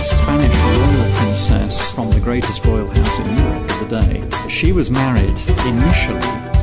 a Spanish royal princess from the greatest royal house in Europe of the day. She was married initially